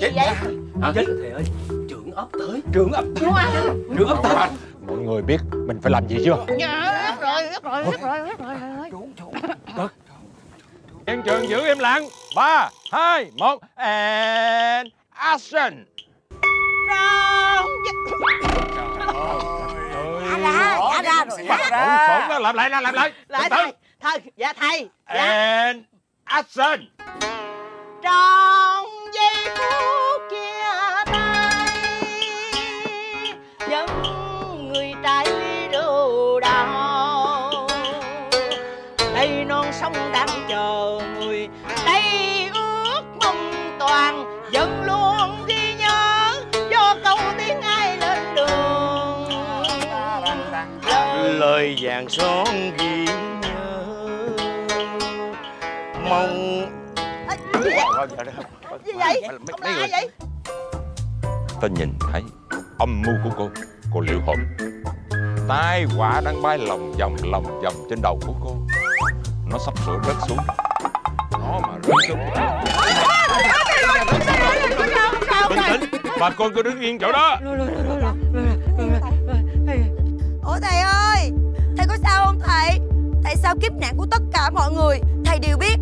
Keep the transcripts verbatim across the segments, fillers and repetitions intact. Chết vậy? Hả? Chết thầy ơi, trưởng ấp tới. Trưởng ấp tới. Trưởng ấp tới. Mọi người biết mình phải làm gì chưa? Dạ, rồi, biết rồi, biết rồi, biết rồi. Trốn, trốn. Hiện trường giữ im lặng. ba, hai, một, and action. Rau. Dạ ra, dạ ra rồi. Bắt ra. Sổn, làm lại, làm lại. Lại thầy. Thôi, dạ thầy. And action. Trong giây phút kia đây, những người trái lý đầu đau, đây non sông đang chờ người, đây ước mong toàn vẫn luôn ghi nhớ do câu tiếng ai lên đường, lời vàng son ghi nhớ mong. Gì vậy? Ông là ai vậy? Ta nhìn thấy âm mưu của cô, cô liệu hồn. Tai họa đang bay lòng vòng lòng vòng trên đầu của cô. Nó sắp sửa rớt xuống. Nó mà rớt xuống. Bình tĩnh, bà con cứ đứng yên chỗ đó. Ủa thầy ơi, thầy có sao không thầy? Tại sao kiếp nạn của tất cả mọi người thầy đều biết,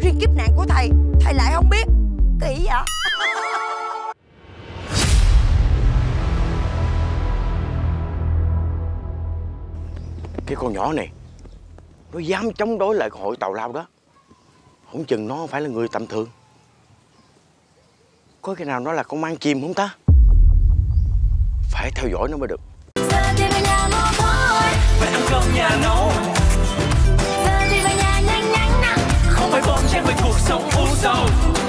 riêng kiếp nạn của thầy thầy lại không biết? Kỳ vậy? Cái con nhỏ này nó dám chống đối lại hội tào lao đó, không chừng nó phải là người tầm thường. Có cái nào nó là con mang chim không ta? Phải theo dõi nó mới được. Phải ăn cơm nhà nấu. Không phải bom chén về cuộc sống u sầu.